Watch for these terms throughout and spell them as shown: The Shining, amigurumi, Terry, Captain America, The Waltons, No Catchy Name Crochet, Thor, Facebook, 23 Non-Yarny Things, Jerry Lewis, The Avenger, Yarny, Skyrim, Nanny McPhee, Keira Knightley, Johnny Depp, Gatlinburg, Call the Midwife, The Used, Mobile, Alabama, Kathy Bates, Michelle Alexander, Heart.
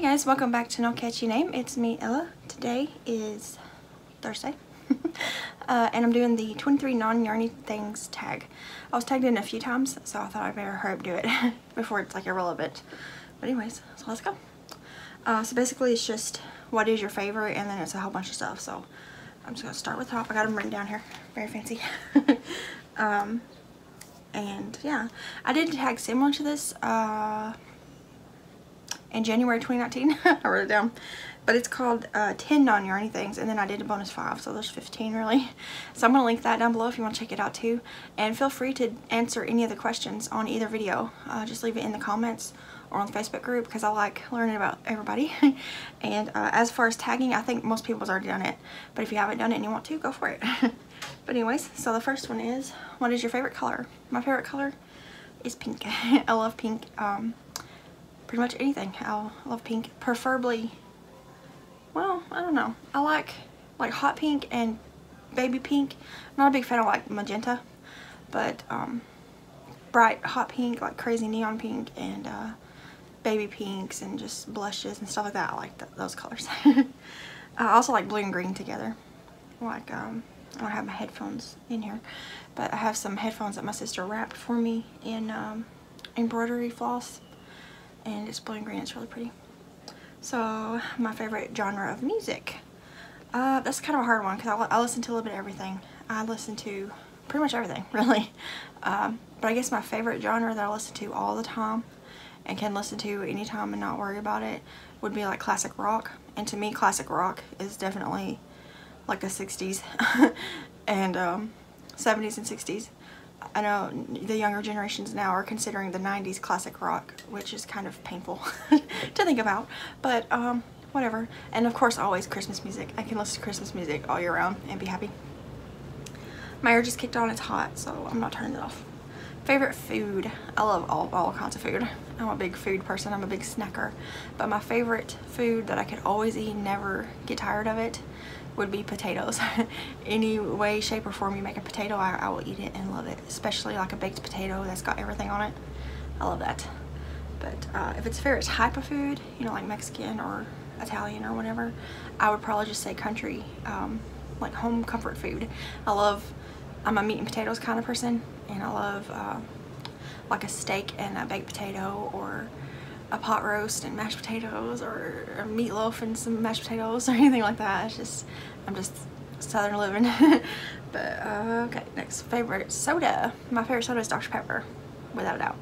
Hey guys, welcome back to No Catchy Name. It's me, Ella. Today is Thursday, and I'm doing the 23 Non-Yarny Things tag. I was tagged in a few times, so I thought I'd better hurry up do it before it's like irrelevant. But anyways, so let's go. So basically it's just what is your favorite, and then it's a whole bunch of stuff. So I'm just going to start with top. I got them written down here. Very fancy. And yeah, I did a tag similar to this in January 2019. I wrote it down, but it's called 10 Non-Yarny Things, and then I did a bonus 5, so there's 15 really. So I'm going to link that down below if you want to check it out too, and feel free to answer any of the questions on either video. Just leave it in the comments or on the Facebook group, because I like learning about everybody. And as far as tagging, I think most people's already done it, but if you haven't done it and you want to, go for it. But anyways, so the first one is, what is your favorite color? My favorite color is pink. I love pink. Pretty much anything. I love pink. Preferably, well, I don't know. I like hot pink and baby pink. I'm not a big fan of like magenta, but bright hot pink, like crazy neon pink, and baby pinks, and just blushes and stuff like that. I like those colors. I also like blue and green together. Like, I don't have my headphones in here, but I have some headphones that my sister wrapped for me in embroidery floss. And it's blue and green. It's really pretty. So my favorite genre of music, that's kind of a hard one, because I listen to a little bit of everything. I listen to pretty much everything really, but I guess my favorite genre that I listen to all the time and can listen to anytime and not worry about it would be like classic rock. And to me, classic rock is definitely like the 60s and 70s and 60s. I know the younger generations now are considering the 90s classic rock, which is kind of painful to think about, but whatever. And of course, always Christmas music. I can listen to Christmas music all year round and be happy. My air just kicked on. It's hot, so I'm not turning it off. Favorite food. I love all kinds of food. I'm a big food person. I'm a big snacker. But my favorite food that I could always eat and never get tired of it would be potatoes. Any way, shape, or form you make a potato, I will eat it and love it. Especially like a baked potato that's got everything on it. I love that. But if it's a favorite type of food, you know, like Mexican or Italian or whatever, I would probably just say country, like home comfort food. I'm a meat and potatoes kind of person, and I love like a steak and a baked potato, or a pot roast and mashed potatoes, or a meatloaf and some mashed potatoes, or anything like that. It's just, I'm just southern living. But okay, next, favorite soda. My favorite soda is Dr. Pepper, without a doubt.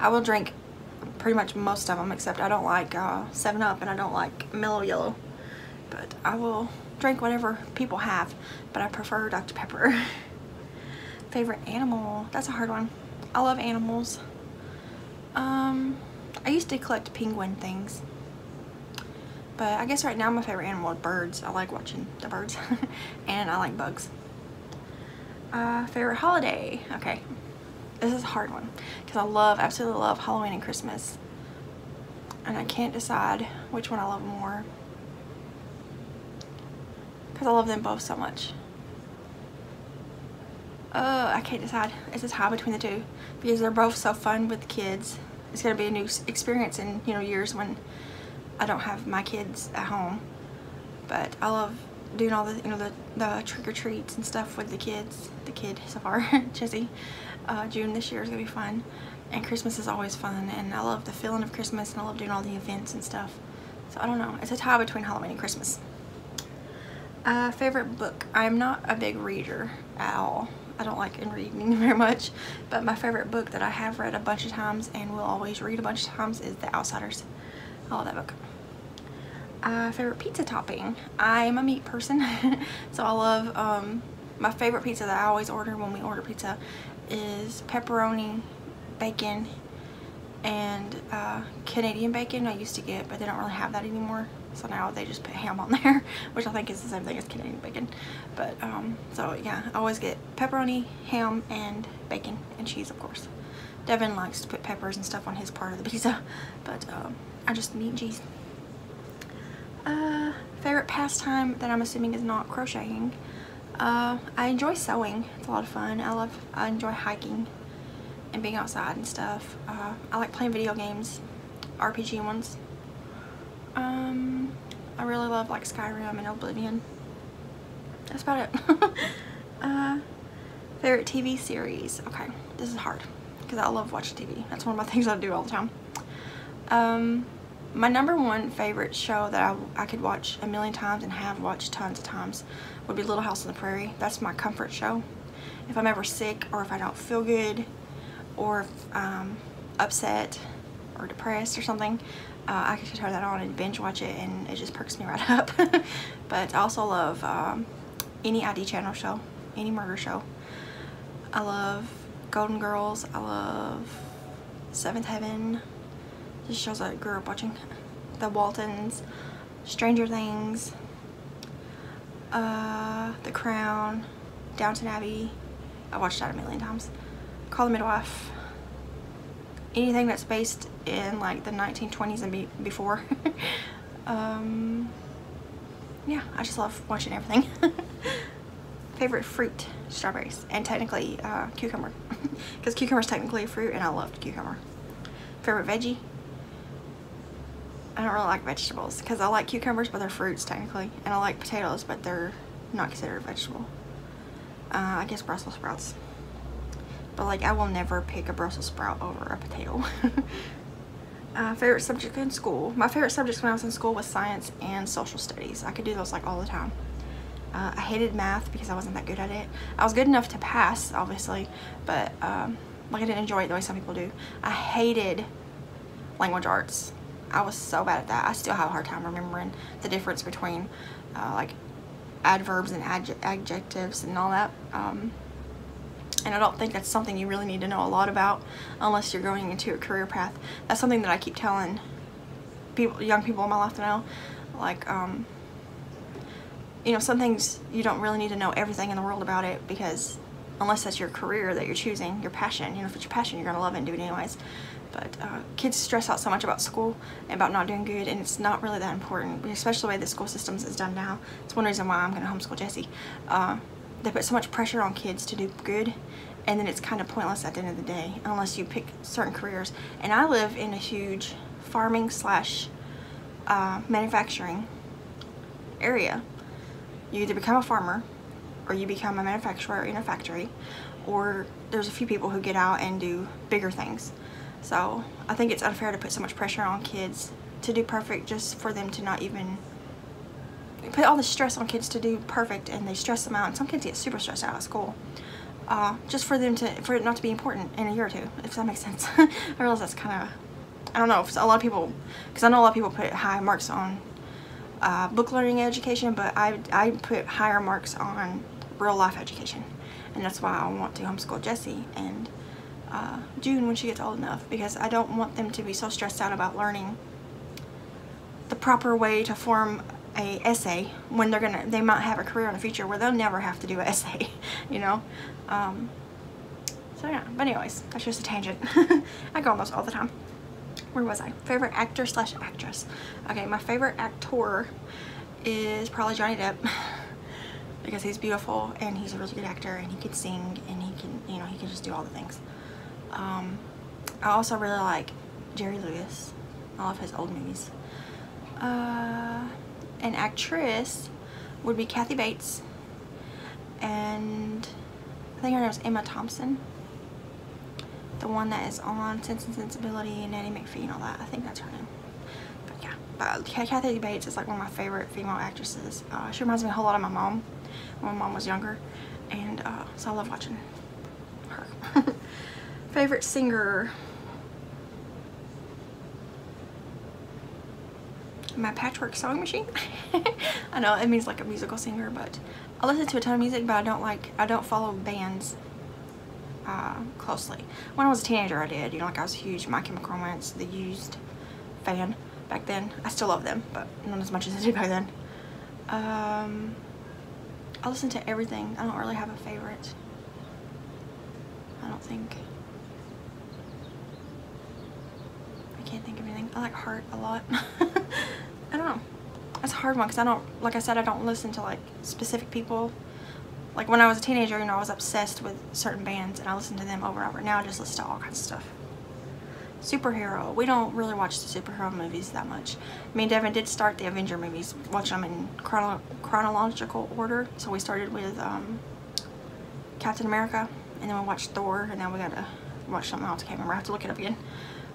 I will drink pretty much most of them, except I don't like 7-Up and I don't like Mellow Yellow, but I will drink whatever people have, but I prefer Dr. Pepper. Favorite animal, that's a hard one. I love animals. I used to collect penguin things, but I guess right now my favorite animal is birds. I like watching the birds. And I like bugs. Favorite holiday. Okay, this is a hard one, because I absolutely love Halloween and Christmas, and I can't decide which one I love more, because I love them both so much. I can't decide. It's a tie between the two, because they're both so fun with kids. It's going to be a new experience in, you know, years when I don't have my kids at home. But I love doing all the, you know, the trick-or-treats and stuff with the kids. The kid so far, Jessie. June this year is going to be fun. And Christmas is always fun. And I love the feeling of Christmas, and I love doing all the events and stuff. So I don't know. It's a tie between Halloween and Christmas. Favorite book. I'm not a big reader at all. I don't like reading very much, but my favorite book that I have read a bunch of times and will always read a bunch of times is The Outsiders. I love that book. Favorite pizza topping. I am a meat person, so I love, my favorite pizza that I always order when we order pizza is pepperoni, bacon, and Canadian bacon I used to get, but they don't really have that anymore. So now they just put ham on there, which I think is the same thing as Canadian bacon. But, so yeah, I always get pepperoni, ham, and bacon, and cheese, of course. Devin likes to put peppers and stuff on his part of the pizza, but I just need cheese. Favorite pastime that I'm assuming is not crocheting. I enjoy sewing. It's a lot of fun. I enjoy hiking and being outside and stuff. I like playing video games, RPG ones. I really love like Skyrim and Oblivion. That's about it. Favorite TV series. Okay, this is hard because I love watching TV. That's one of my things I do all the time. My number one favorite show that I could watch a million times and have watched tons of times would be Little House on the Prairie. That's my comfort show. If I'm ever sick or if I don't feel good or if I'm upset or depressed or something, I can turn that on and binge watch it and it just perks me right up. But I also love any ID channel show, any murder show. I love Golden Girls. I love Seventh Heaven. Just shows I grew up watching. The Waltons, Stranger Things, The Crown, Downton Abbey. I watched that a million times. Call the Midwife. Anything that's based in like the 1920s and before. Yeah, I just love watching everything. Favorite fruit, strawberries, and technically cucumber, because cucumber is technically a fruit and I loved cucumber. Favorite veggie. I don't really like vegetables because I like cucumbers but they're fruits technically, and I like potatoes but they're not considered a vegetable. I guess Brussels sprouts, but like I will never pick a Brussels sprout over a potato. Favorite subject in school. My favorite subjects when I was in school was science and social studies. I could do those like all the time. I hated math because I wasn't that good at it. I was good enough to pass obviously, but like I didn't enjoy it the way some people do. I hated language arts. I was so bad at that. I still have a hard time remembering the difference between like adverbs and adjectives and all that. And I don't think that's something you really need to know a lot about unless you're going into a career path. That's something that I keep telling people, young people in my life to know. Like, you know, some things you don't really need to know everything in the world about it, because unless that's your career that you're choosing, your passion, you know, if it's your passion, you're going to love it and do it anyways. But kids stress out so much about school and about not doing good, and it's not really that important, especially the way the school system is done now. It's one reason why I'm going to homeschool Jessie. They put so much pressure on kids to do good, and then it's kind of pointless at the end of the day unless you pick certain careers. And I live in a huge farming slash manufacturing area. You either become a farmer or you become a manufacturer in a factory, or there's a few people who get out and do bigger things. So I think it's unfair to put so much pressure on kids to do perfect, just for them to not even put all the stress on kids to do perfect, and they stress them out, and some kids get super stressed out at school just for them to, for it not to be important in a year or two, if that makes sense. I realize that's kind of, I don't know if a lot of people, because I know a lot of people put high marks on book learning education, but I put higher marks on real life education, and that's why I want to homeschool Jessie and June when she gets old enough, because I don't want them to be so stressed out about learning the proper way to form a essay when they're gonna, they might have a career in the future where they'll never have to do an essay, you know. So yeah, but anyways, that's just a tangent. I go on those all the time. Where was I? Favorite actor slash actress. Okay, my favorite actor is probably Johnny Depp. Because he's beautiful and he's a really good actor and he can sing and he can, you know, he can just do all the things. I also really like Jerry Lewis. I love his old movies. An actress would be Kathy Bates, and I think her name is Emma Thompson, the one that is on Sense and Sensibility and Nanny McPhee and all that. I think that's her name. But yeah, but Kathy Bates is like one of my favorite female actresses. She reminds me a whole lot of my mom when my mom was younger, and so I love watching her. Favorite singer. My patchwork sewing machine. I know it means like a musical singer, but I listen to a ton of music, but I don't follow bands closely. When I was a teenager I did, you know, like I was a huge My Chemical Romance, The Used fan back then. I still love them, but not as much as I did back then. I listen to everything. I don't really have a favorite. I don't think. I can't think of anything. I like Heart a lot. I don't know. That's a hard one because I don't, like I said, I don't listen to like specific people. Like when I was a teenager, you know, I was obsessed with certain bands and I listened to them over and over. Now I just listen to all kinds of stuff. superhero. We don't really watch the superhero movies that much. Me and Devin did start the Avenger movies, watch them in chronological order. So we started with Captain America, and then we watched Thor, and now we gotta watch something else. I can't remember. I have to look it up again.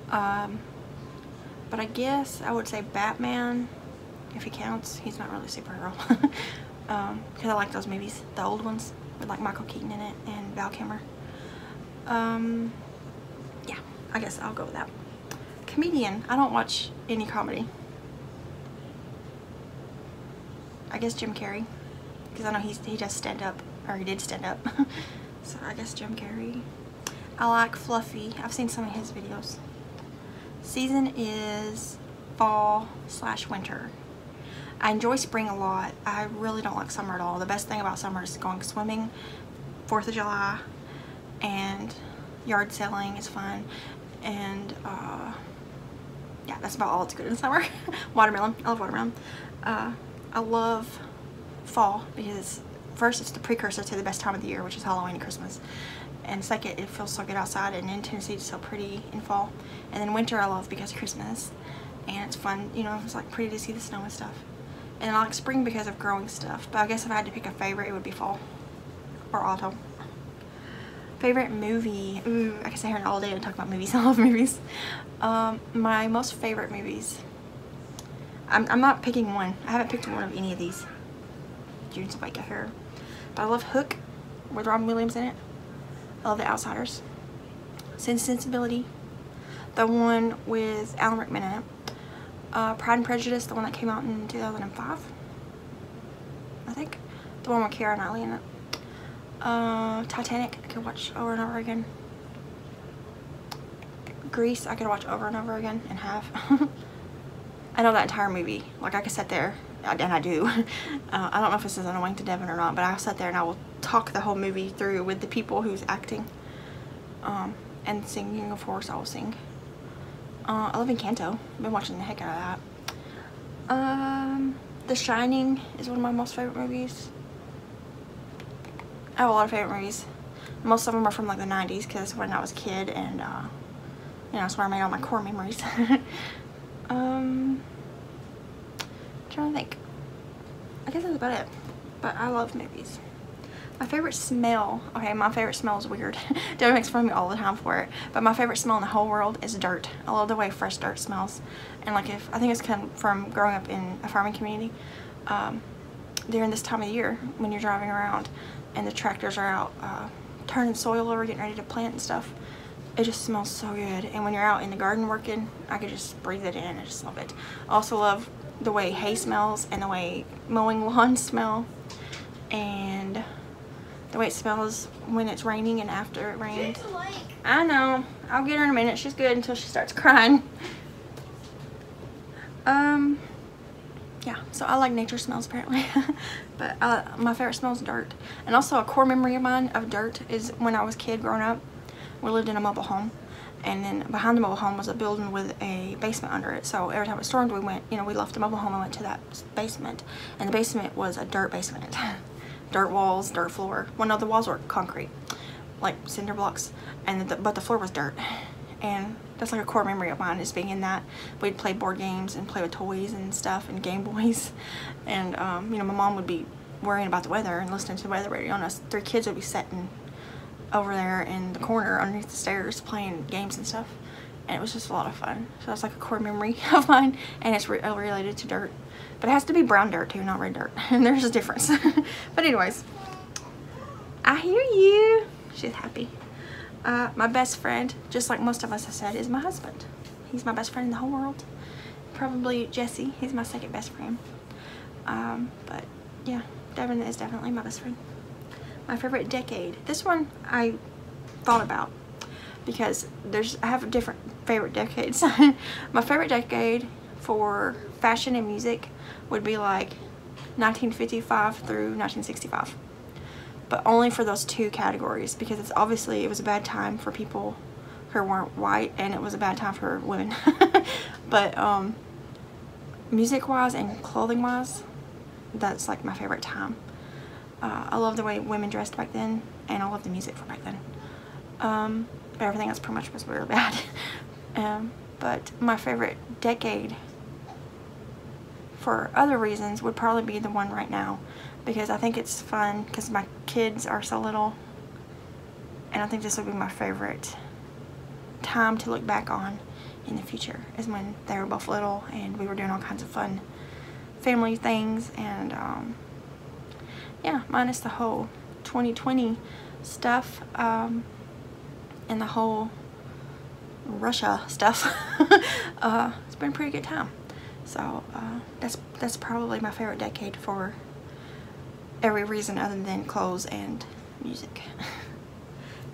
But I guess I would say Batman, if he counts. He's not really a superhero. Because I like those movies, the old ones, with like Michael Keaton in it and Val Kilmer. Yeah, I guess I'll go with that. Comedian. I don't watch any comedy. I guess Jim Carrey, because I know he does stand up, or he did stand up. So I guess Jim Carrey. I like Fluffy. I've seen some of his videos. Season is fall/winter. I enjoy spring a lot. I really don't like summer at all. The best thing about summer is going swimming, 4th of July, and yard selling is fun, and yeah, that's about all it's good in summer. Watermelon. I love watermelon. I love fall because first, it's the precursor to the best time of the year, which is Halloween and Christmas. And second, it feels so good outside, and in Tennessee it's so pretty in fall. And then winter I love because of Christmas, and it's fun, you know, it's like pretty to see the snow and stuff. And I like spring because of growing stuff, but I guess if I had to pick a favorite, it would be fall or autumn. Favorite movie? Ooh, I can sit here and all day and talk about movies. I love movies. My most favorite movies. I'm not picking one. I haven't picked one of any of these. June's about to get here. But I love Hook with Robin Williams in it. I love The Outsiders. Sense and Sensibility, the one with Alan Rickman in it. Pride and Prejudice, the one that came out in 2005, I think. The one with Keira Knightley in it. Titanic, I could watch over and over again. Grease, I could watch over and over again and have. I know that entire movie. Like, I could sit there, and I do. I don't know if this is annoying to Devin or not, but I'll sit there and I will talk the whole movie through with the people who's acting. And singing, of course, I'll sing. I love Encanto. I've been watching the heck out of that. The Shining is one of my most favorite movies. I have a lot of favorite movies. Most of them are from like the 90s, because when I was a kid, and you know, that's where I made all my core memories. I'm trying to think. I guess that's about it. But I love movies. My favorite smell. Okay, my favorite smell is weird. Devin makes fun of me all the time for it. But my favorite smell in the whole world is dirt. I love the way fresh dirt smells. And like, if I think it's kind of from growing up in a farming community, during this time of year when you're driving around and the tractors are out turning soil over, getting ready to plant and stuff, it just smells so good. And when you're out in the garden working, I could just breathe it in. I just love it. I also love the way hay smells and the way mowing lawns smell, and the way it smells when it's raining and after it rains. I know. I'll get her in a minute. She's good until she starts crying. Yeah, so I like nature smells apparently. But my favorite smell is dirt. And also a core memory of mine of dirt is when I was a kid growing up, we lived in a mobile home. And then behind the mobile home was a building with a basement under it. So every time it stormed, we went, you know, we left the mobile home and went to that basement. And the basement was a dirt basement. Dirt walls, dirt floor. Well, no, the walls were concrete, like cinder blocks, and but the floor was dirt. And that's like a core memory of mine, is being in that. We'd play board games and play with toys and stuff and Game Boys. And, you know, my mom would be worrying about the weather and listening to the weather radio, and us three kids would be sitting over there in the corner underneath the stairs playing games and stuff. And it was just a lot of fun. So that's like a core memory of mine, and it's related to dirt. But it has to be brown dirt too, not red dirt. And there's a difference. But anyways, I hear you. She's happy. My best friend, just like most of us have said, is my husband. He's my best friend in the whole world. Probably Jessie. He's my second best friend. But yeah, Devin is definitely my best friend. My favorite decade. This one I thought about, because I have different favorite decades. My favorite decade for fashion and music would be like 1955 through 1965, but only for those two categories, because it's obviously, it was a bad time for people who weren't white, and it was a bad time for women. But music wise and clothing wise, that's like my favorite time. I love the way women dressed back then, and I love the music from back then. But everything else pretty much was really bad. But my favorite decade for other reasons would probably be the one right now, because I think it's fun because my kids are so little, and I think this will be my favorite time to look back on in the future, is when they were both little and we were doing all kinds of fun family things. And yeah, minus the whole 2020 stuff and the whole Russia stuff. It's been a pretty good time. So that's probably my favorite decade for every reason other than clothes and music.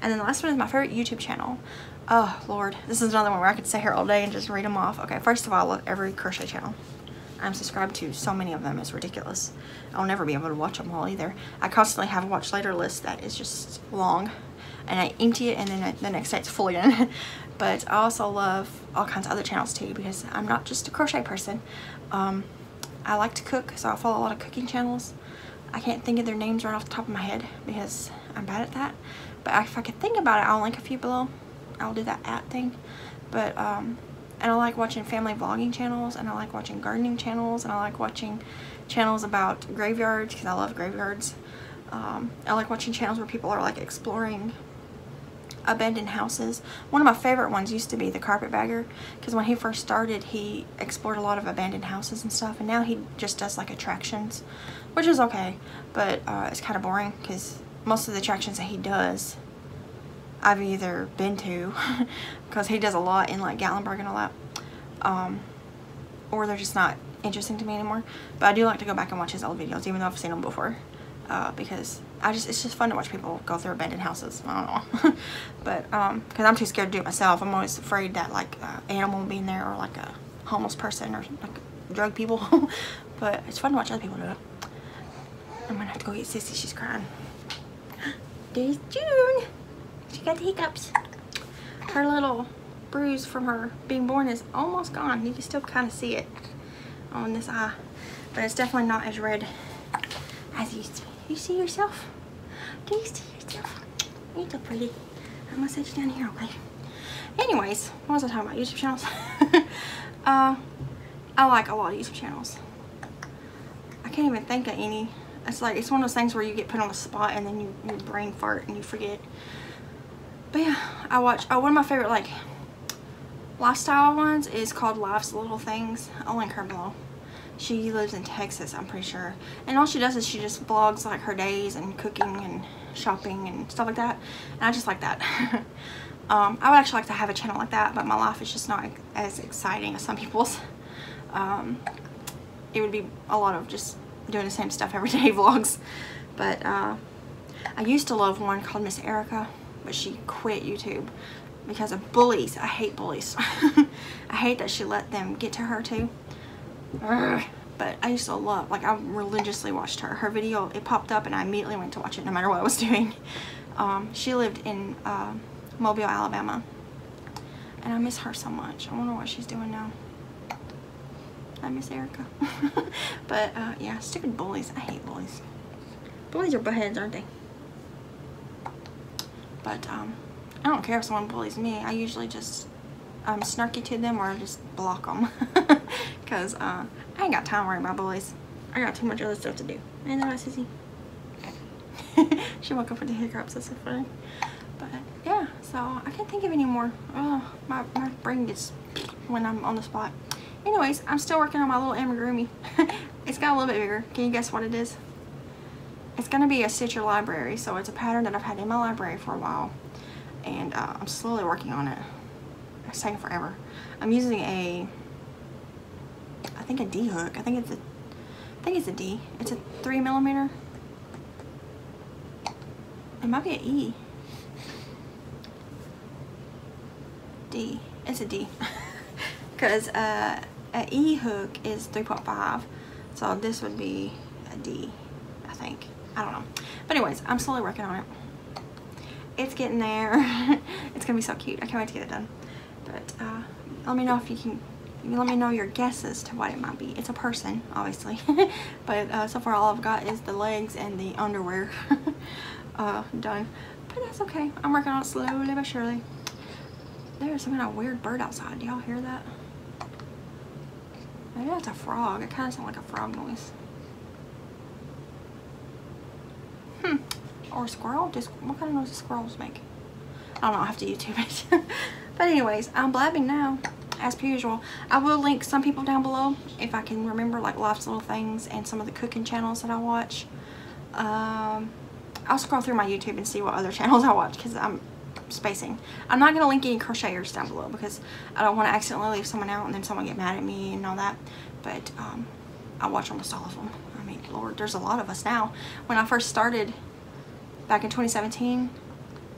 And then the last one is my favorite YouTube channel. Oh Lord, this is another one where I could sit here all day and just read them off. Okay, first of all, I love every crochet channel. I'm subscribed to so many of them, it's ridiculous. I'll never be able to watch them all either. I constantly have a watch later list that is just long, and I empty it and then the next day it's full again. But I also love all kinds of other channels too, because I'm not just a crochet person. I like to cook, so I follow a lot of cooking channels. I can't think of their names right off the top of my head because I'm bad at that, but if I could think about it, I'll link a few below. I'll do that at thing. But and I like watching family vlogging channels, and I like watching gardening channels, and I like watching channels about graveyards because I love graveyards. I like watching channels where people are like exploring abandoned houses. One of my favorite ones used to be The Carpetbagger, because when he first started, he explored a lot of abandoned houses and stuff, and now he just does like attractions, which is okay, but it's kind of boring because most of the attractions that he does I've either been to, because he does a lot in like Gatlinburg and all that, or they're just not interesting to me anymore. But I do like to go back and watch his old videos, even though I've seen them before, because it's just fun to watch people go through abandoned houses. I don't know. But because I'm too scared to do it myself, I'm always afraid that like animal being there, or like a homeless person, or like drug people. But it's fun to watch other people do it. I'm gonna have to go get Sissy, she's crying. There's June. She got the hiccups. Her little bruise from her being born is almost gone. You can still kind of see it on this eye, but it's definitely not as red as it used to be. You see yourself? Do you see yourself? You're so pretty. I'm gonna set you down here, okay? Anyways, what was I talking about? YouTube channels? I like a lot of YouTube channels. I can't even think of any. It's like, it's one of those things where you get put on the spot and then your brain fart and you forget. But yeah, I watch, one of my favorite like lifestyle ones is called Life's Little Things. I'll link her below. She lives in Texas, I'm pretty sure, and all she does is she just vlogs like her days and cooking and shopping and stuff like that, and I just like that. I would actually like to have a channel like that, but my life is just not as exciting as some people's. It would be a lot of just doing the same stuff every day vlogs. But I used to love one called Miss Erica, but she quit YouTube because of bullies. I hate bullies. I hate that she let them get to her too. But I used to love, like, I religiously watched her video. It popped up and I immediately went to watch it no matter what I was doing. She lived in Mobile, Alabama, and I miss her so much. I wonder what she's doing now. I miss Erica. But yeah, stupid bullies. I hate bullies. Bullies are buttheads, aren't they? But I don't care if someone bullies me. I usually just snarky to them, or just block them, because I ain't got time worrying about bullies. I got too much other stuff to do. Ain't that right, Susie? She woke up with the hiccups. That's so funny. But yeah, so I can't think of any more. Oh, my brain gets when I'm on the spot. Anyways, I'm still working on my little amigurumi. It's got a little bit bigger. Can you guess what it is? It's going to be a Stitcher library, so it's a pattern that I've had in my library for a while, and I'm slowly working on it. It's taking forever. I'm using a D hook. I think it's a D. It's a 3mm. It might be an E. D. It's a D. Because an E hook is 3.5, so this would be a D, I think. I don't know, but anyways, I'm slowly working on it. It's getting there. It's gonna be so cute. I can't wait to get it done. But let me know if you can, let me know your guesses to what it might be. It's a person, obviously. But so far all I've got is the legs and the underwear done. But that's okay. I'm working on it slowly but surely. There's some kind of weird bird outside. Do y'all hear that? Maybe that's a frog. It kind of sounds like a frog noise. Or a squirrel. Just what kind of noise do squirrels make? I don't know. I'll have to YouTube it. But anyways, I'm blabbing now, as per usual. I will link some people down below if I can remember, like Life's Little Things and some of the cooking channels that I watch. I'll scroll through my YouTube and see what other channels I watch because I'm spacing. I'm not going to link any crocheters down below because I don't want to accidentally leave someone out and then someone get mad at me and all that. But I watch almost all of them. I mean, Lord, there's a lot of us now. When I first started back in 2017,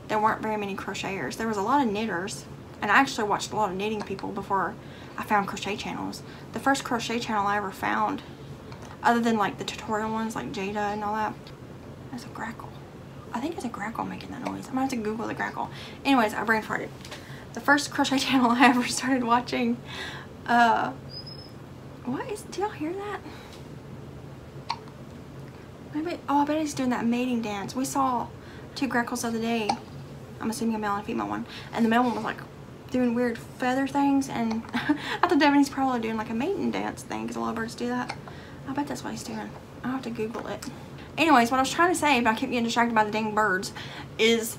there weren't very many crocheters. There was a lot of knitters. And I actually watched a lot of knitting people before I found crochet channels. The first crochet channel I ever found, other than like the tutorial ones like Jada and all that, that's a grackle. I think it's a grackle making that noise. I'm gonna have to Google the grackle. Anyways, I brain farted. The first crochet channel I ever started watching, do y'all hear that? Maybe, oh, I bet he's doing that mating dance. We saw two grackles the other day. I'm assuming a male and a female one. And the male one was like doing weird feather things, and I thought Devin, he's probably doing like a mating dance thing because a lot of birds do that. I bet that's what he's doing. I'll have to Google it. Anyways, what I was trying to say, but I kept getting distracted by the dang birds, is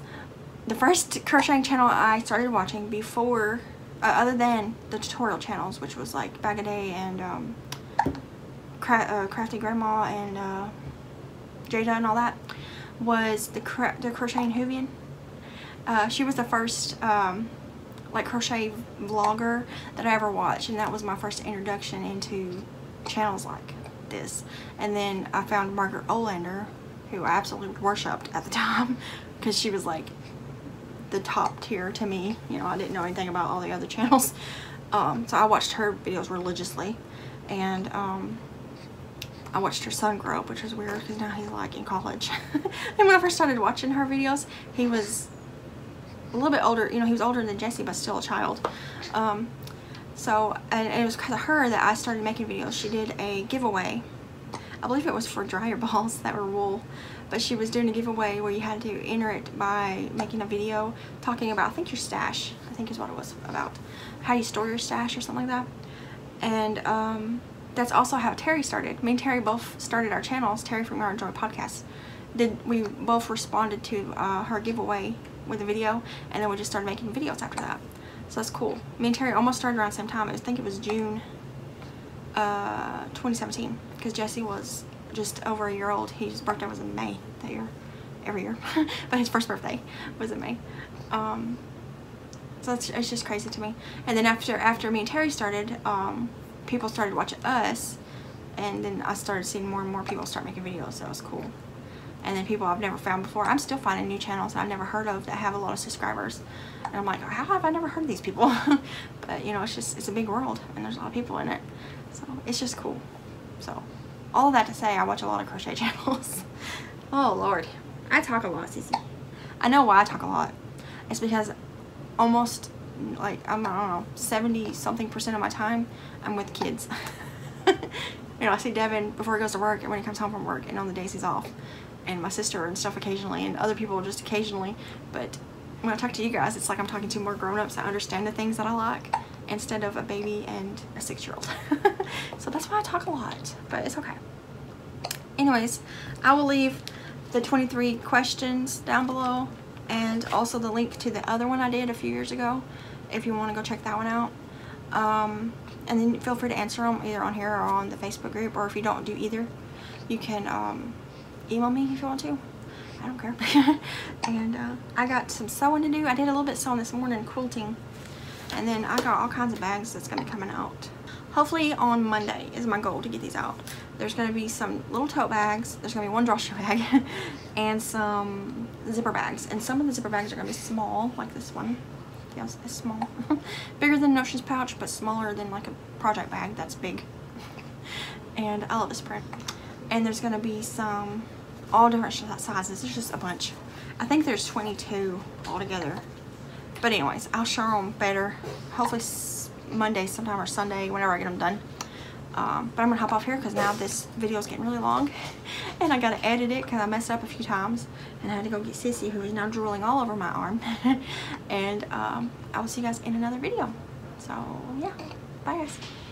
the first crocheting channel I started watching before, other than the tutorial channels, which was like Bag a Day and Crafty Grandma and Jada and all that, was the Crocheting Hoovian. She was the first like crochet vlogger that I ever watched, and that was my first introduction into channels like this. And then I found Margaret Olander, who I absolutely worshipped at the time because she was like the top tier to me. You know, I didn't know anything about all the other channels, so I watched her videos religiously. And I watched her son grow up, which was weird because now he's like in college. And when I first started watching her videos, he was a little bit older. You know, he was older than Jessie, but still a child. And it was because of her that I started making videos. She did a giveaway. I believe it was for dryer balls that were wool, but she was doing a giveaway where you had to enter it by making a video talking about, I think, your stash. I think is what it was about, how you store your stash or something like that. And that's also how Terry started. Me and Terry both started our channels. Terry from Our Enjoy Podcast. We both responded to her giveaway with a video, and then we just started making videos after that. So that's cool. Me and Terry almost started around the same time. I think it was June 2017, because Jesse was just over a year old. His birthday was in May that year, every year. But his first birthday was in May. So it's just crazy to me. And then after me and Terry started, people started watching us, and then I started seeing more and more people start making videos, so it was cool. And then people I've never found before. I'm still finding new channels I've never heard of that have a lot of subscribers. And I'm like, how have I never heard of these people? But, you know, it's just, it's a big world. And there's a lot of people in it. So, it's just cool. So, all that to say, I watch a lot of crochet channels. Oh, Lord. I talk a lot, Cece. I know why I talk a lot. It's because almost, like, I don't know, 70-something% of my time, I'm with kids. You know, I see Devin before he goes to work and when he comes home from work and on the days he's off. And my sister and stuff occasionally, and other people just occasionally. But when I talk to you guys, it's like I'm talking to more grown-ups that understand the things that I like instead of a baby and a 6-year-old. So that's why I talk a lot, but it's okay. Anyways, I will leave the 23 questions down below and also the link to the other one I did a few years ago if you want to go check that one out. And then feel free to answer them either on here or on the Facebook group, or if you don't do either, you can email me if you want to. I don't care. And I got some sewing to do. I did a little bit of sewing this morning, quilting, and then I got all kinds of bags that's going to be coming out. Hopefully on Monday is my goal to get these out. There's going to be some little tote bags. There's going to be one drawstring bag and some zipper bags. And some of the zipper bags are going to be small, like this one. Yes, it's small. Bigger than Notion's pouch, but smaller than like a project bag that's big. And I love this print. And there's going to be some all different sizes. There's just a bunch. I think there's 22 altogether. But anyways, I'll show them better. Hopefully Monday sometime or Sunday, whenever I get them done. But I'm gonna hop off here because now this video is getting really long and I gotta edit it because I messed up a few times and I had to go get Sissy, who is now drooling all over my arm. And I will see you guys in another video. So yeah, bye guys.